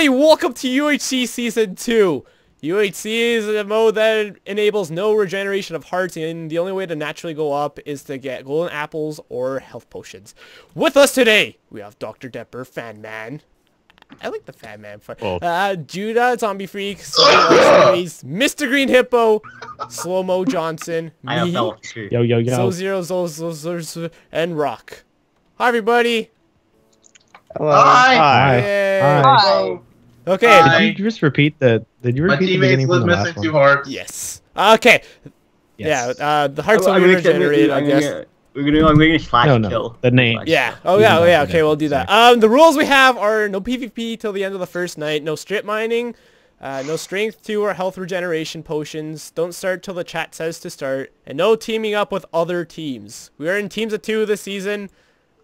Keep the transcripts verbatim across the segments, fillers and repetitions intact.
Welcome to U H C Season two. U H C is a mode that enables no regeneration of hearts, and the only way to naturally go up is to get golden apples or health potions. With us today, we have Doctor Depper, Fan Man. I like the Fan Man part. Oh. Uh, Judah, Zombie Freak, Mister Green Hippo, Slow Mo Johnson, me, Yo Yo Yo, So Zero, Zo, Zo, Zo, Zo, and Rock. Hi, everybody. Hello. Hi. Hi. Hi. Hi. Okay. Hi. Did you just repeat the? Did you repeat My the beginning from the last one? My teammates was missing two hearts. Yes. Okay. Yes. Yeah. Uh, the hearts oh, are regenerated. I guess gonna, we're gonna I'm gonna slash no, no. kill the name. Yeah. Oh yeah. Oh yeah. Okay, we'll do that. Um, the rules we have are no PvP till the end of the first night. No strip mining. Uh, no strength two or health regeneration potions. Don't start till the chat says to start. And no teaming up with other teams. We are in teams of two this season.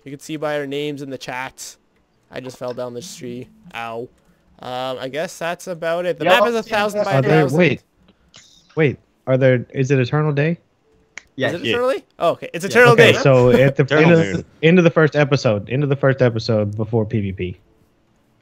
You can see by our names in the chat. I just fell down this tree. Ow. Um, I guess that's about it. The yep. map is a thousand by a thousand. Wait, wait. Are there? Is it Eternal Day? Yeah. Is it yeah. eternally? Oh, okay. It's Eternal yeah. okay, Day. So at the end of, end of the first episode, end of the first episode before PvP.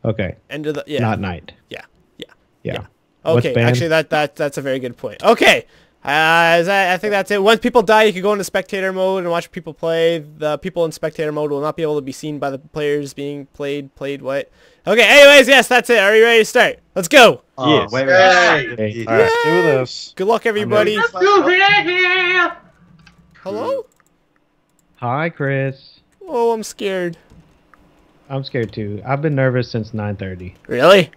Okay. End of the yeah. Not night. Yeah. Yeah. Yeah. yeah. Okay. Actually, that that that's a very good point. Okay. Uh, is that, I think that's it. Once people die, you can go into spectator mode and watch people play. The people in spectator mode will not be able to be seen by the players being played. Played what? Okay. Anyways, yes, that's it. Are you ready to start? Let's go. Oh, yes. Wait, wait, wait. Hey. All right, let's do this. Good luck, everybody. Let's do it. Hello. Hi, Chris. Oh, I'm scared. I'm scared too. I've been nervous since nine thirty. Really?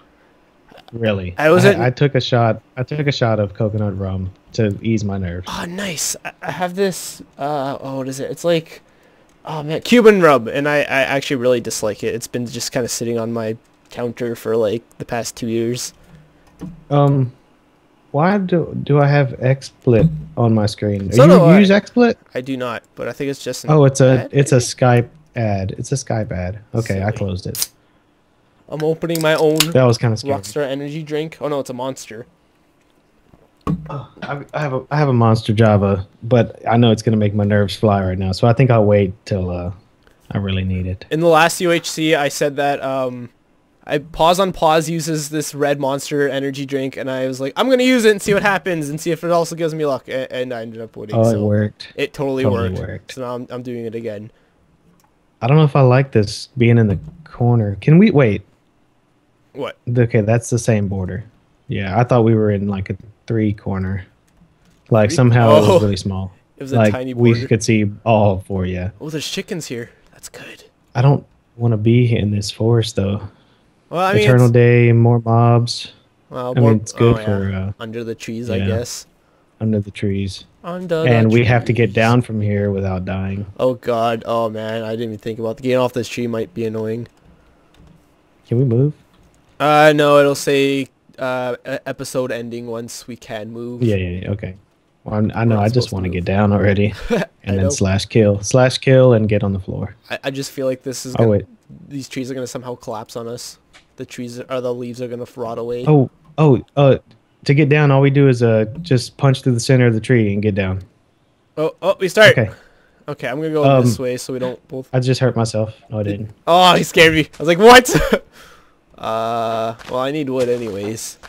Really. I was. I, I took a shot. I took a shot of coconut rum to ease my nerves. Oh, nice. I have this, uh, oh, what is it? It's like, oh man, Cuban rub, and I, I actually really dislike it. It's been just kind of sitting on my counter for like the past two years. Um, why do do I have XSplit on my screen? So do you use XSplit? I do not, but I think it's just an oh, it's a ad, it's maybe? a Skype ad. It's a Skype ad. Okay, silly. I closed it. I'm opening my own. That was kind of scary. Rockstar energy drink. Oh no, it's a Monster. Oh, I have a I have a Monster Java, but I know it's gonna make my nerves fly right now, so I think I'll wait till uh, I really need it. In the last U H C, I said that um, I Pauseunpause uses this red Monster energy drink, and I was like, I'm gonna use it and see what happens, and see if it also gives me luck, and, and I ended up winning. Oh, so it worked! It totally, totally worked. worked. So now I'm I'm doing it again. I don't know if I like this being in the corner. Can we wait? What? Okay, that's the same border. Yeah, I thought we were in like a three corner. Like three? somehow oh. it was really small. It was like, a tiny border. We could see all four, yeah. Oh, there's chickens here. That's good. I don't want to be in this forest though. Well, I mean, Eternal Day, more mobs. Well, I more, mean, it's good oh, yeah. for uh, under the trees, yeah, I guess. Under the trees. Under and the we trees. have to get down from here without dying. Oh god. Oh man, I didn't even think about the getting off this tree might be annoying. Can we move? Uh no, it'll say uh episode ending once we can move. Yeah, yeah, yeah. Okay. Well, I'm, I know. I just want to get down already, and then slash kill, slash kill, and get on the floor. I, I just feel like this is. Oh gonna, wait. These trees are gonna somehow collapse on us. The trees are, or the leaves are gonna rot away. Oh, oh, uh, to get down, all we do is uh just punch through the center of the tree and get down. Oh, oh, we start. Okay. Okay, I'm gonna go um, this way so we don't both. I just hurt myself. No, I didn't. Oh, he scared me. I was like, what? Uh, well, I need wood anyways.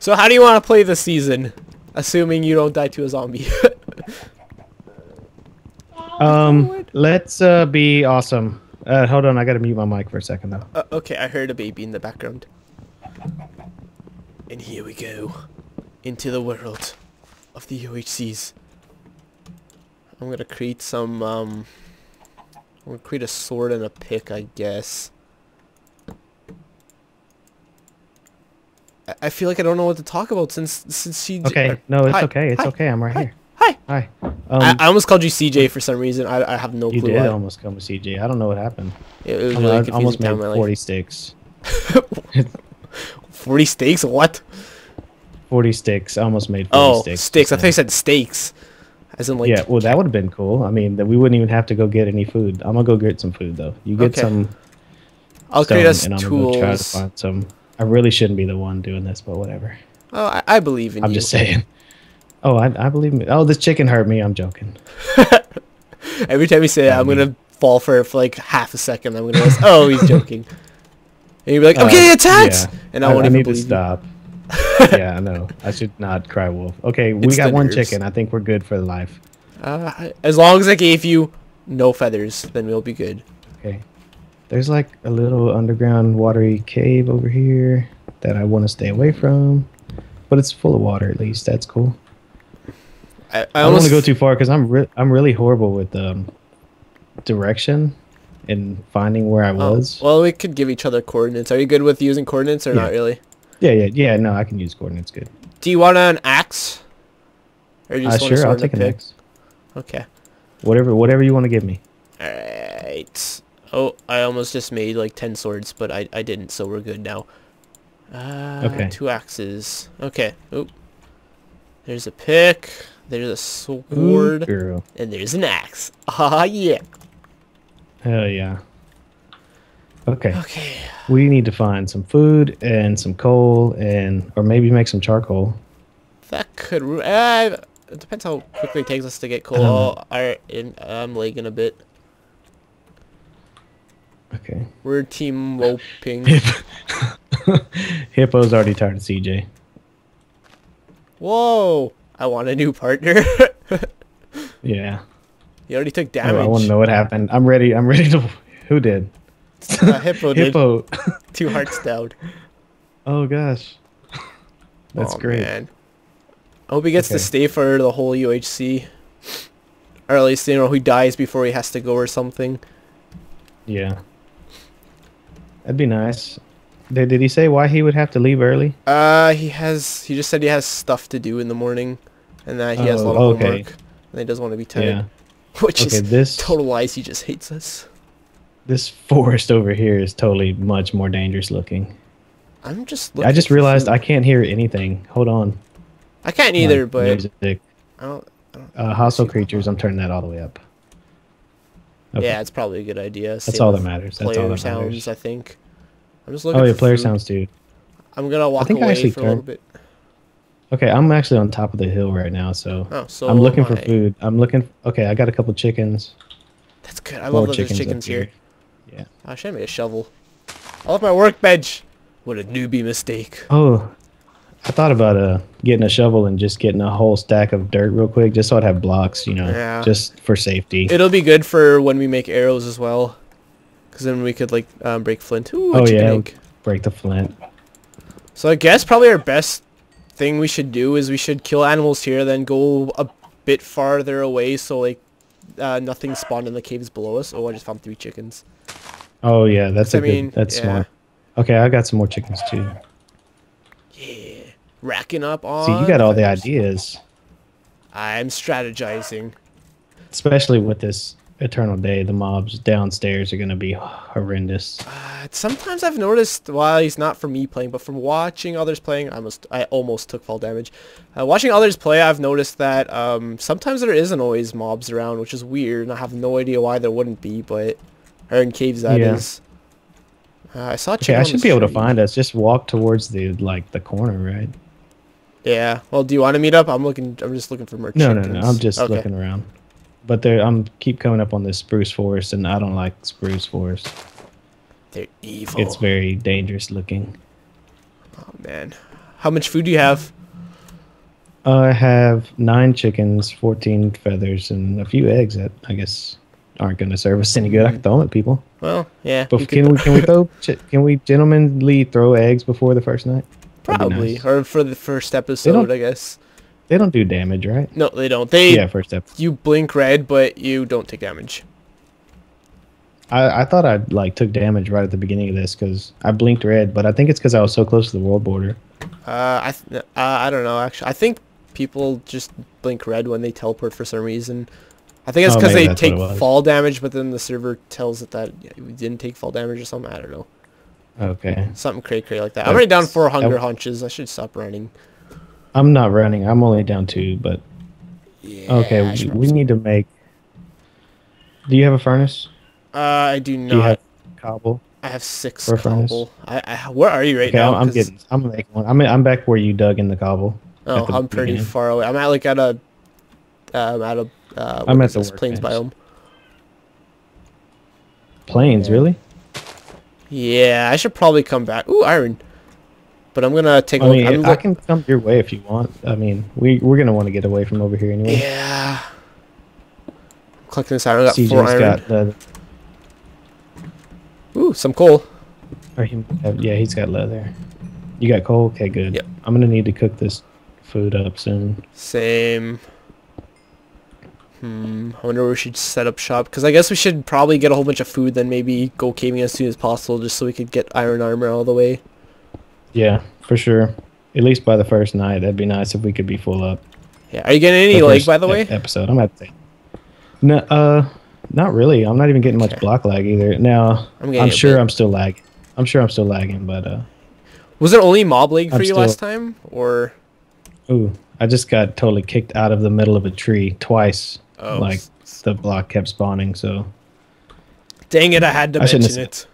So how do you want to play this season? Assuming you don't die to a zombie. um, let's uh, be awesome. Uh, hold on, I gotta mute my mic for a second though. Uh, okay, I heard a baby in the background. And here we go. Into the world of the U H Cs. I'm gonna create some, um... I'm gonna create a sword and a pick, I guess. I feel like I don't know what to talk about since since C J. Okay, no, it's hi. okay. It's hi. okay. I'm right hi. here. Hi. Hi. Um, I, I almost called you C J for some reason. I I have no you clue. You did why. almost call me C J. I don't know what happened. It was really I almost made forty sticks. forty steaks? What? forty sticks. I almost made forty oh, sticks. Oh, sticks. I thought you said steaks. As in like yeah, well, that would have been cool. I mean, that we wouldn't even have to go get any food. I'm going to go get some food, though. You get okay. some I'll create us and I'm tools. Gonna try to find some. I really shouldn't be the one doing this, but whatever. Oh, I, I believe in I'm you. I'm just saying. Oh, I, I believe in Oh, this chicken hurt me. I'm joking. Every time you say that, I'm going to fall for it for like half a second. I'm going to realize, oh, he's joking. And you'll be like, I'm uh, getting attacked! Yeah. And I, I won't I even need believe to stop. You. Yeah, I know. I should not cry wolf. Okay, we it's got one nerves. chicken. I think we're good for life. Uh, as long as I gave you no feathers, then we'll be good. Okay. There's like a little underground watery cave over here that I want to stay away from. But it's full of water at least. That's cool. I, I, I don't want to go too far because I'm, re I'm really horrible with um, direction and finding where I was. Um, well, we could give each other coordinates. Are you good with using coordinates or yeah. not really? Yeah, yeah, yeah. No, I can use coordinates. Good. Do you want an axe? Or do you just uh, want sure, I'll take an axe. Okay. Whatever, whatever you want to give me. All right. Oh, I almost just made like ten swords, but I, I didn't, so we're good now. Uh, okay. Two axes. Okay. Oop. There's a pick. There's a sword. Ooh, girl. And there's an axe. Ah, uh, yeah. Hell yeah. Okay. Okay. We need to find some food and some coal and, or maybe make some charcoal. That could. Uh, it depends how quickly it takes us to get coal. Um, I, I'm lagging a bit. Okay. We're team woping. Hippo's already tired of C J. Whoa! I want a new partner. Yeah. You already took damage. I, I want to know what happened. I'm ready. I'm ready to. Who did? Uh, hippo did. Hippo. Two hearts down. Oh gosh. That's oh, great. Man. I hope he gets okay. to stay for the whole U H C. Or at least, you know, he dies before he has to go or something. Yeah. That'd be nice. Did, did he say why he would have to leave early? Uh, he has, he just said he has stuff to do in the morning. And that he oh, has a lot of okay. homework. And he doesn't want to be tired. Yeah. Which okay, is this... total lies, he just hates us. This forest over here is totally much more dangerous looking. I'm just looking I just realized I can't hear anything. Hold on. I can't either, My but... Music. I don't... I don't uh, hostile creatures, I'm turning that all the way up. Okay. Yeah, it's probably a good idea. Same That's all that matters. That's all that sounds, matters. I think. I'm just looking Oh, yeah, for player food. sounds, dude. I'm gonna walk I think away I actually for turned... a little bit. Okay, I'm actually on top of the hill right now, so... Oh, so I'm looking for I. food. I'm looking... Okay, I got a couple chickens. That's good. I love that there's chickens here. here. Yeah. Oh, I should have made a shovel. I left my workbench. What a newbie mistake. Oh, I thought about uh, getting a shovel and just getting a whole stack of dirt real quick, just so I'd have blocks, you know, yeah. just for safety. It'll be good for when we make arrows as well, because then we could like um, break flint. Ooh, oh yeah, break the flint. So I guess probably our best thing we should do is we should kill animals here, then go a bit farther away so like uh, nothing spawned in the caves below us. Oh, I just found three chickens. Oh yeah, that's a I mean, good, that's yeah. smart. Okay, I got some more chickens too. Yeah, racking up on. See, you got all the ideas. I'm strategizing. Especially with this eternal day, the mobs downstairs are gonna be horrendous. Uh, sometimes I've noticed, while well, it's not from me playing, but from watching others playing, I almost, I almost took fall damage. Uh, watching others play, I've noticed that um, sometimes there isn't always mobs around, which is weird, and I have no idea why there wouldn't be, but. Or in caves, that yeah. is. Uh, I saw. Okay, I should be able to find us. Just walk towards the like the corner, right? Yeah. Well, do you want to meet up? I'm looking. I'm just looking for more. No, chickens. no, no. I'm just okay. looking around. But there, I'm keep coming up on this spruce forest, and I don't like spruce forest. They're evil. It's very dangerous looking. Oh man, how much food do you have? Uh, I have nine chickens, fourteen feathers, and a few eggs. That I guess. Aren't going to serve us any good. I can throw them at people. Well, yeah. But can we, can we throw? Can we gentlemanly throw eggs before the first night? Probably, nice. Or for the first episode, I guess. They don't do damage, right? No, they don't. They yeah, first episode. You blink red, but you don't take damage. I I thought I like took damage right at the beginning of this because I blinked red, but I think it's because I was so close to the world border. Uh, I th uh, I don't know actually. I think people just blink red when they teleport for some reason. I think it's because oh, they take fall damage, but then the server tells it that we didn't take fall damage or something. I don't know. Okay. Something cray cray like that. That's, I'm already down four hunger hunches. I should stop running. I'm not running. I'm only down two, but. Yeah, okay, we, we need to make. Do you have a furnace? Uh, I do not. Do you have cobble? I have six cobble. I, I, where are you right okay, now? I'm, I'm getting. I'm making one. I'm I'm back where you dug in the cobble. Oh, the I'm pretty beginning. far away. I'm at like at a. Um, out of. Uh, I'm at the plains biome. Plains, yeah. Really? Yeah, I should probably come back. Ooh, iron. But I'm gonna take. I a mean, look. I can come your way if you want. I mean, we we're gonna want to get away from over here anyway. Yeah. Collecting this iron. I got C J's four iron. Got leather. Ooh, some coal. Or he, yeah, he's got leather. You got coal? Okay, good. Yep. I'm gonna need to cook this food up soon. Same. Hmm. I wonder where we should set up shop, because I guess we should probably get a whole bunch of food, then maybe go caving as soon as possible, just so we could get iron armor all the way. Yeah, for sure. At least by the first night, that'd be nice if we could be full up. Yeah. Are you getting any lag, by the way? Episode. I'm at. No. Uh. Not really. I'm not even getting okay. much block lag either. Now. I'm, I'm sure I'm still lagging. I'm sure I'm still lagging, but. Uh, Was there only mob lag for I'm you still... last time, or? Ooh, I just got totally kicked out of the middle of a tree twice. Oh. Like the block kept spawning, so. Dang it! I had to I mention it.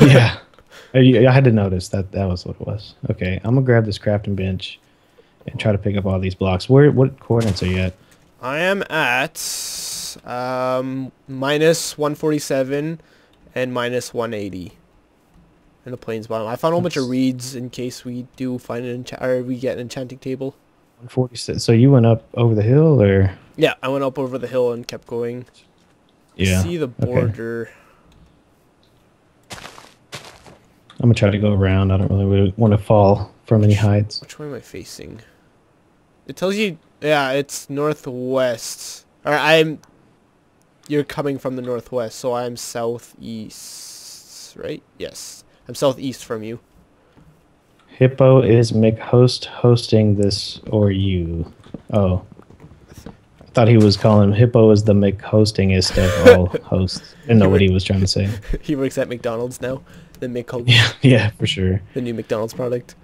Yeah, I had to notice that that was what it was. Okay, I'm gonna grab this crafting bench and try to pick up all these blocks. Where? What coordinates are you at? I am at um, minus one forty-seven and minus one eighty in the plains bottom. I found a whole bunch of reeds in case we do find an or we get an enchanting table. one forty-six. So you went up over the hill, or? Yeah, I went up over the hill and kept going. Yeah. See the border. Okay. I'm gonna try to go around. I don't really want to fall from any heights. Which way am I facing? It tells you. Yeah, it's northwest. Or I'm. You're coming from the northwest, so I'm southeast, right? Yes, I'm southeast from you. Hippo is McHost hosting this, or you? Oh, I thought he was calling him. Hippo is the McHostingest of all hosts. I didn't know what he was trying to say. He works at McDonald's now. The McHost. Yeah, yeah, for sure. The new McDonald's product.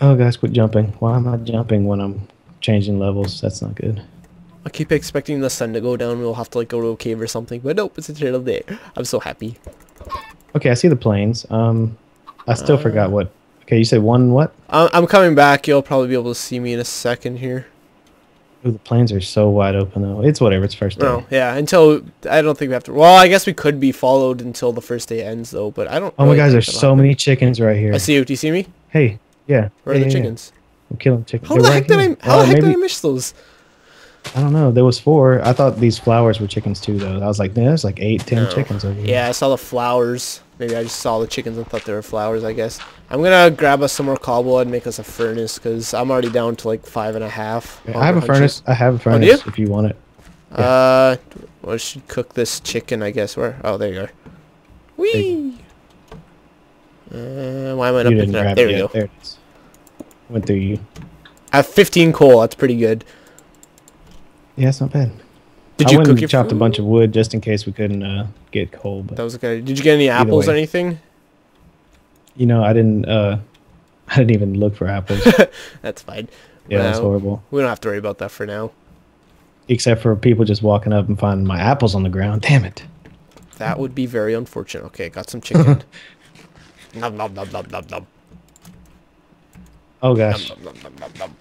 Oh, guys, quit jumping! Why am I jumping when I'm changing levels? That's not good. I keep expecting the sun to go down. We'll have to like go to a cave or something, but nope, it's a turtle day. I'm so happy. Okay, I see the planes. Um, I still uh, forgot what. Okay, you said one what? I'm coming back. You'll probably be able to see me in a second here. Ooh, the planes are so wide open, though. It's whatever. It's first day. No, yeah, until... I don't think we have to... Well, I guess we could be followed until the first day ends, though, but I don't... Oh, really my guys, there's so many chickens right here. I see you. Do you see me? Hey, yeah. Where yeah, are the yeah, chickens? Yeah. I'm killing chickens. How the heck, right did, I, how oh, the heck maybe, did I miss those? I don't know. There was four. I thought these flowers were chickens, too, though. I was like, man, there's like eight, ten no. chickens over here. Yeah, I saw the flowers. Maybe I just saw the chickens and thought they were flowers, I guess. I'm going to grab us some more cobble and make us a furnace, because I'm already down to like five and a half. Yeah, I have a furnace. I have a furnace oh, you? if you want it. Yeah. Uh, well, I should cook this chicken, I guess. Where? Oh, there you are. Whee! Uh, why am I not picking up? There we go. There it is. Went through you. I have fifteen coal. That's pretty good. Yeah, it's not bad. Did you I cook your chopped food? a bunch of wood just in case we couldn't uh, get coal. But that was okay. Did you get any apples way. or anything? You know, I didn't. Uh, I didn't even look for apples. That's fine. Yeah, well, that's horrible. We don't have to worry about that for now. Except for people just walking up and finding my apples on the ground. Damn it. That would be very unfortunate. Okay, got some chicken. Nom nom nom nom nom nom. Oh gosh. Nom, nom, nom, nom, nom, nom.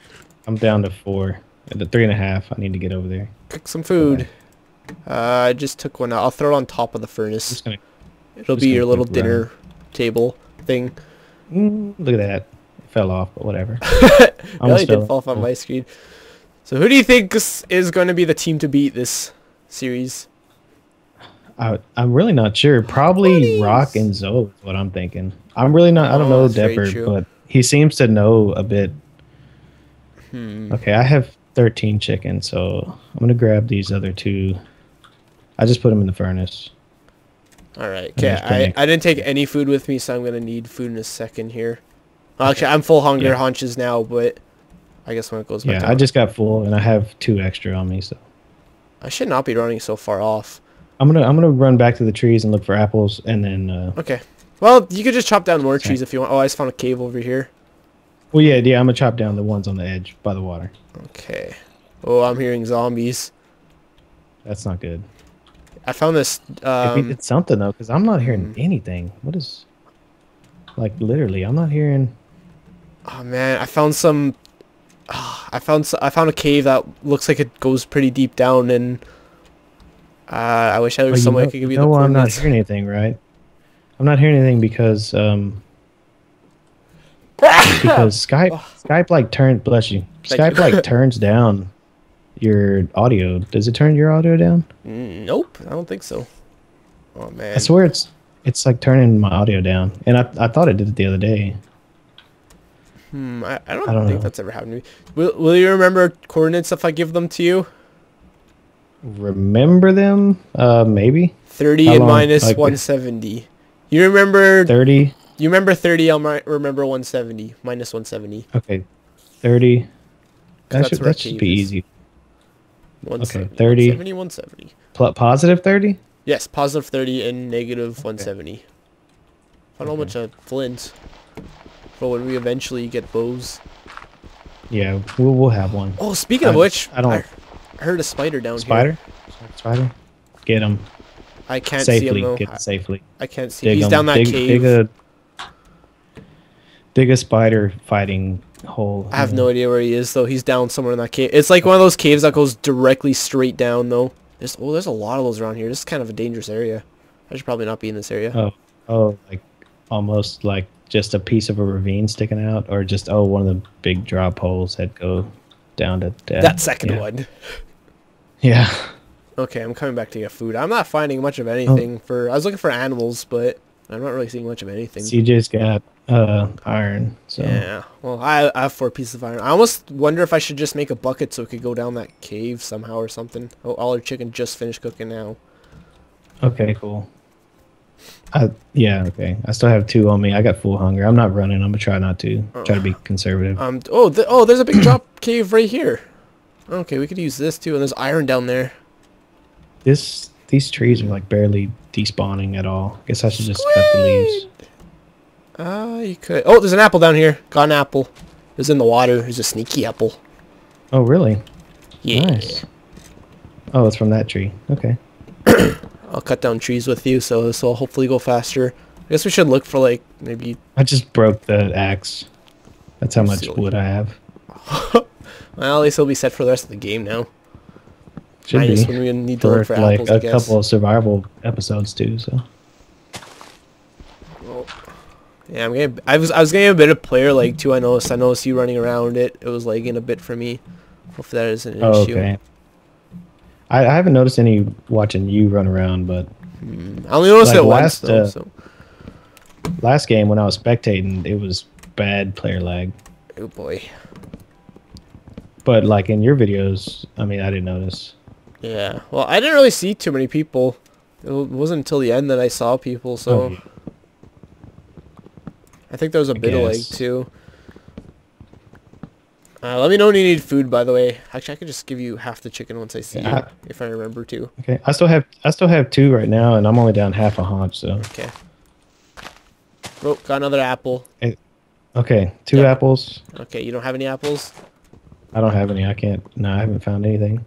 I'm down to four. At the three and a half, I need to get over there. Cook some food. Uh, I just took one out. I'll throw it on top of the furnace. Just gonna, It'll just be your little dinner around. table thing. Mm, look at that. It fell off, but whatever. It really did fall off on my screen. So who do you think is going to be the team to beat this series? I, I'm really not sure. Probably Rock and Zoe is what I'm thinking. I'm really not. I don't oh, know Depper, but he seems to know a bit. Hmm. Okay, I have... thirteen chicken, so I'm gonna grab these other two. I just put them in the furnace. All right. Okay. I, I didn't take any food with me, so I'm gonna need food in a second here. Well, actually, I'm full hunger yeah. hunches now, but I guess when it goes back. Yeah, down. I just got full, and I have two extra on me, so. I should not be running so far off. I'm gonna I'm gonna run back to the trees and look for apples, and then. Uh, okay. Well, you could just chop down more trees if you want. Oh, I just found a cave over here. Well, yeah, yeah, I'm gonna chop down the ones on the edge by the water. Okay. Oh, I'm hearing zombies. That's not good. I found this. Um, if we did something though, because I'm not hearing anything. What is? Like literally, I'm not hearing. Oh man, I found some. Oh, I found I found a cave that looks like it goes pretty deep down, and uh, I wish I was oh, somewhere I could give you the coordinates. No, I'm not hearing anything, right? I'm not hearing anything because um. because Skype Skype like turns bless you Thank Skype you. like turns down your audio. Does it turn your audio down? Nope, I don't think so. Oh man, I swear it's it's like turning my audio down, and I I thought it did it the other day. Hmm, I, I don't, I don't think know. that's ever happened to me. Will Will you remember coordinates if I give them to you? Remember them? Uh, maybe. Thirty How and long? minus like, one seventy. You remember thirty. You remember thirty, I'll remember one seventy. Minus one seventy. Okay. thirty. That should, that should be easy. Okay, thirty. one seventy. one seventy. Positive thirty? Yes, positive thirty and negative okay. one seventy. Found okay. a bunch of flint. But when we eventually get bows. Yeah, we'll, we'll have one. Oh, speaking I, of which, I, don't, I heard a spider down spider? here. Spider? Spider? Get him. I can't safely. see him, though. Get him safely. I, I can't see dig He's him. down that dig, cave. Dig a, Dig a spider fighting hole. I have yeah. no idea where he is though. He's down somewhere in that cave. It's like one of those caves that goes directly straight down though. There's oh, there's a lot of those around here. This is kind of a dangerous area. I should probably not be in this area. Oh, oh, like almost like just a piece of a ravine sticking out, or just oh, one of the big drop holes that go down to death. That second yeah. one. Yeah. Okay, I'm coming back to get food. I'm not finding much of anything oh. for. I was looking for animals, but I'm not really seeing much of anything. C J's got. Uh, iron. So. Yeah. Well, I, I have four pieces of iron. I almost wonder if I should just make a bucket so it could go down that cave somehow or something. Oh, all our chicken just finished cooking now. Okay, cool. I, yeah, okay. I still have two on me. I got full hunger. I'm not running. I'm gonna try not to. Oh. Try to be conservative. Um. Oh, th oh, there's a big drop cave right here. Okay, we could use this too. And there's iron down there. This These trees are like barely despawning at all. I guess I should just Squid! cut the leaves. Uh, you could. Oh, there's an apple down here. Got an apple. It was in the water. There's a sneaky apple. Oh, really? Yeah. Nice. Oh, it's from that tree. Okay. I'll cut down trees with you, so this will hopefully go faster. I guess we should look for, like, maybe... I just broke the axe. That's how much Silly. wood I have. Well, at least it'll be set for the rest of the game now. Should Minus be. when we need to for, look for like, apples, like, a I guess. couple of survival episodes, too, so... Yeah, I'm gonna, I was I was getting a bit of player lag too. I noticed I noticed you running around it. It was lagging a bit for me. Hopefully that isn't an oh, issue. Okay. I, I haven't noticed any watching you run around, but mm, I only noticed like it last, once. Though, uh, so. Last game when I was spectating, it was bad player lag. Oh boy. But like in your videos, I mean, I didn't notice. Yeah. Well, I didn't really see too many people. It wasn't until the end that I saw people. So. Oh, yeah. I think there was a I bit guess. of lag too. Uh, let me know when you need food, by the way. Actually, I could just give you half the chicken once I see yeah, it, I, if I remember to. Okay, I still have I still have two right now, and I'm only down half a haunch. So okay. Oh, got another apple. Hey, okay, two yep. apples. Okay, you don't have any apples? I don't have any. I can't. No, I haven't found anything.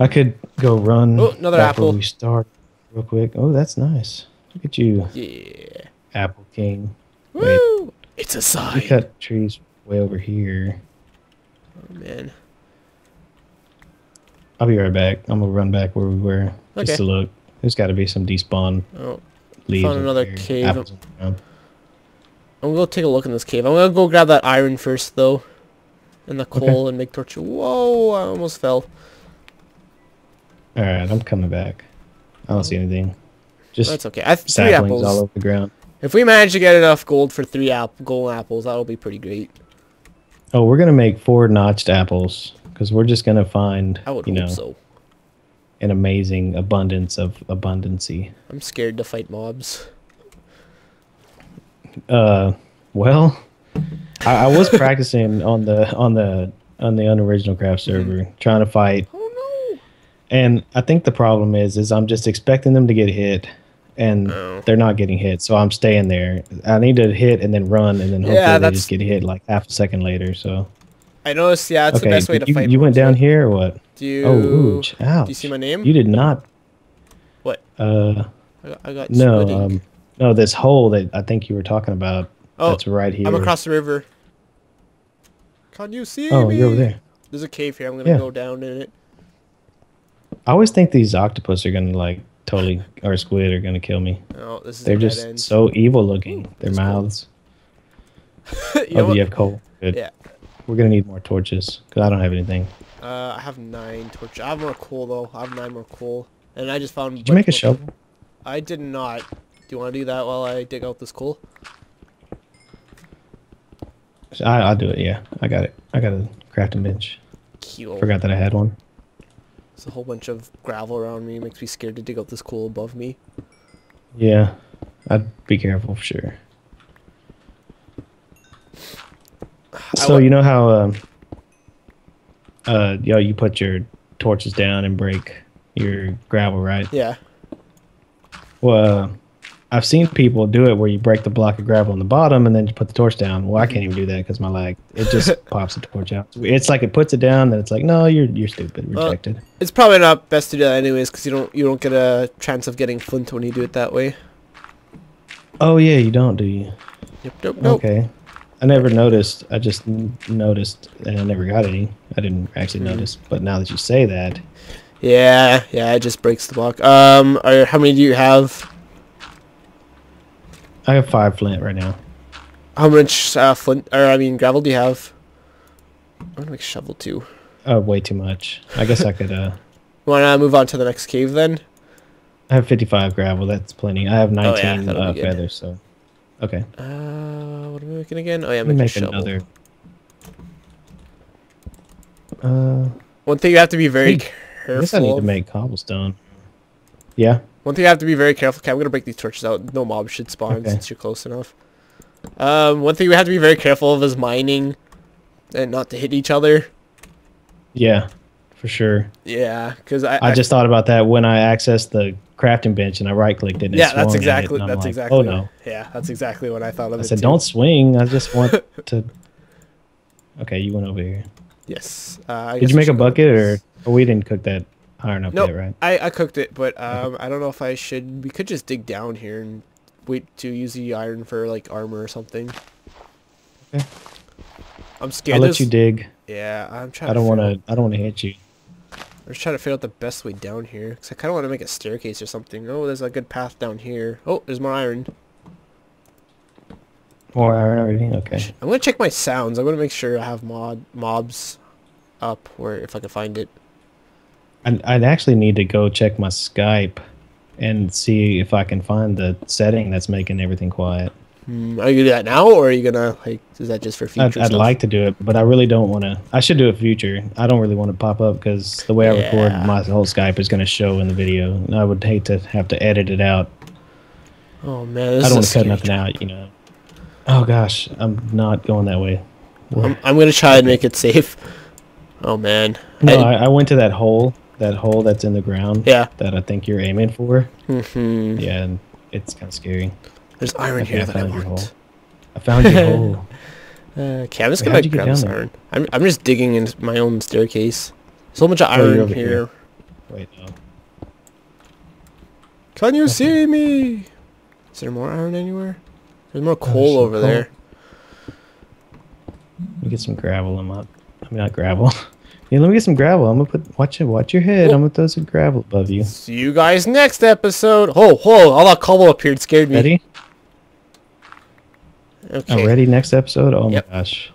I could go run. Oh, another apple. Where we start real quick. Oh, that's nice. Look at you. Yeah. Apple King. Woo! Wait. It's a sign. We cut trees way over here. Oh man. I'll be right back. I'm gonna run back where we were okay. just to look. There's got to be some despawn. Oh. Leaves found another here. cave. Apples I'm gonna go take a look in this cave. I'm gonna go grab that iron first though, and the coal okay. and make torches. Whoa! I almost fell. All right, I'm coming back. I don't see anything. Just that's okay. I have three apples all over the ground. If we manage to get enough gold for three app gold apples, that'll be pretty great. Oh, we're gonna make four notched apples because we're just gonna find I would you hope know so. an amazing abundance of abundancy. I'm scared to fight mobs. Uh, well, I, I was practicing on the on the on the UnoriginalCraft server mm-hmm. trying to fight. Oh no! And I think the problem is, is I'm just expecting them to get hit. and oh. they're not getting hit. So I'm staying there. I need to hit and then run, and then hopefully yeah, they just get hit like half a second later. So I noticed. Yeah, that's okay, the best way to you, fight. You went down it. here or what? Do you? Oh, ooh, ouch. Do you see my name? You did not. What? Uh, I got, I got no, um, no. This hole that I think you were talking about. Oh, that's right here. I'm across the river. Can you see oh, me? Oh, you're over there. There's a cave here. I'm gonna yeah. go down in it. I always think these octopus are gonna like totally, or squid are gonna kill me. Oh, this is They're just end. so evil looking. Ooh, Their mouths. you oh, know you have coal. Good. Yeah. We're gonna need more torches because I don't have anything. Uh, I have nine torches. I have more coal though. I have nine more coal, and I just found. Did you make a shovel? Coal. I did not. Do you want to do that while I dig out this coal? I, I'll do it. Yeah, I got it. I got a crafting bench. Cute. Forgot that I had one. There's a whole bunch of gravel around me. It makes me scared to dig up this coal above me. Yeah, I'd be careful for sure. So you know how, um, uh, you know, you put your torches down and break your gravel, right? Yeah. Well. Uh, I've seen people do it where you break the block of gravel on the bottom and then you put the torch down. Well, I can't even do that because my lag. It just pops the torch out. It's like it puts it down, then it's like, no, you're you're stupid, rejected. Uh, it's probably not best to do that anyways because you don't you don't get a chance of getting flint when you do it that way. Oh yeah, you don't, do you? Yep. Nope. nope. Okay. I never noticed. I just noticed, and I never got any. I didn't actually mm-hmm. notice, but now that you say that. Yeah, yeah, it just breaks the block. Um, are, how many do you have? I have five flint right now. How much uh, flint, or I mean gravel, do you have? I'm gonna make shovel too. Oh, way too much. I guess I could. Uh, wanna move on to the next cave then? I have fifty-five gravel. That's plenty. I have nineteen oh, yeah, uh, feathers. So, okay. Uh, what am I making again? Oh yeah, I'm making make shovel. Another. Uh, One thing you have to be very I think, careful. I guess I need to make cobblestone. Yeah. One thing I have to be very careful. Okay, I'm gonna break these torches out. No mob should spawn okay. since you're close enough. Um, one thing we have to be very careful of is mining, and not to hit each other. Yeah, for sure. Yeah, because I, I I just thought about that when I accessed the crafting bench and I right clicked it. Yeah, that's exactly. It, that's like, exactly. Oh no. Yeah, that's exactly what I thought of. I it said, too. Don't swing. I just want to. Okay, you went over here. Yes. Uh, I Did you make a bucket, or oh, we didn't cook that? I don't know if nope, right? I, I cooked it, but um, I don't know if I should... We could just dig down here and wait to use the iron for, like, armor or something. Okay. I'm scared. I'll let this... you dig. Yeah, I'm trying I don't to wanna, out... I don't want to hit you. I'm just trying to figure out the best way down here, because I kind of want to make a staircase or something. Oh, there's a good path down here. Oh, there's more iron. More iron already? Okay. I'm going to check my sounds. I'm going to make sure I have mod mobs up, or if I can find it. I'd, I'd actually need to go check my Skype and see if I can find the setting that's making everything quiet. Mm, are you going to do that now, or are you going to, like, is that just for future I'd, stuff? I'd like to do it, but I really don't want to. I should do it future. I don't really want to pop up because the way yeah. I record my whole Skype is going to show in the video, and I would hate to have to edit it out. Oh, man. This I don't want to cut nothing job. out, you know. Oh, gosh. I'm not going that way. I'm, I'm going to try and make it safe. Oh, man. No, I, I went to that hole. That hole that's in the ground yeah. that I think you're aiming for. Mm-hmm. Yeah, and it's kind of scary. There's iron I here that I want. Hole. I found your hole. Uh, okay, I'm just going to grab some iron. I'm, I'm just digging into my own staircase. There's a whole bunch of iron oh, over here. here. Wait, no. Can you okay. see me? Is there more iron anywhere? There's more coal oh, there's over coal. there. Let me get some gravel. I'm up. I mean, not gravel. Yeah, let me get some gravel. I'm gonna put watch it, watch your head. Whoa. I'm gonna throw some gravel above you. See you guys next episode. Oh, whoa! All that cobble appeared, scared me. Ready? Okay. I'm ready next episode. Oh yep. my gosh.